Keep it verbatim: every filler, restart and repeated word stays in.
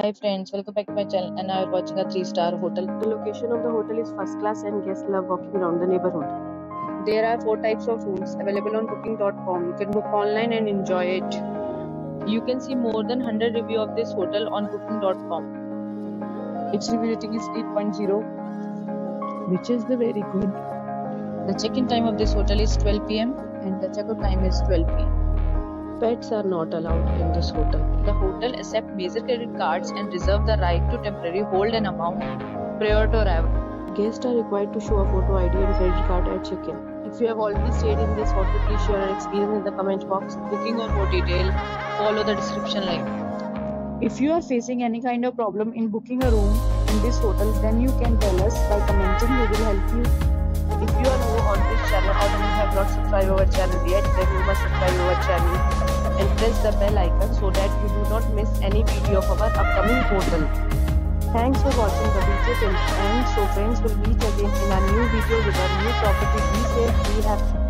Hi friends, welcome back to my channel, and now we're watching a three star hotel. The location of the hotel is first class and guests love walking around the neighborhood. There are four types of rooms available on booking dot com. You can book online and enjoy it. You can see more than one hundred reviews of this hotel on booking dot com. Its review rating is eight point zero, which is the very good. The check-in time of this hotel is twelve p m and the check-out time is twelve p m Pets are not allowed in this hotel. The hotel accepts major credit cards and reserves the right to temporarily hold an amount prior to arrival. Guests are required to show a photo I D and credit card at check-in. If you have already stayed in this hotel, please share your experience in the comment box. Booking or more detail, follow the description line. If you are facing any kind of problem in booking a room in this hotel, then you can tell us by commenting. We will help you. If you are new on this channel or you have not subscribed our channel yet, then you must subscribe our channel and press the bell icon so that you do not miss any video of our upcoming portal. Thanks for watching the video till end. So friends, will meet again in our new video with our new property. Be safe, be happy.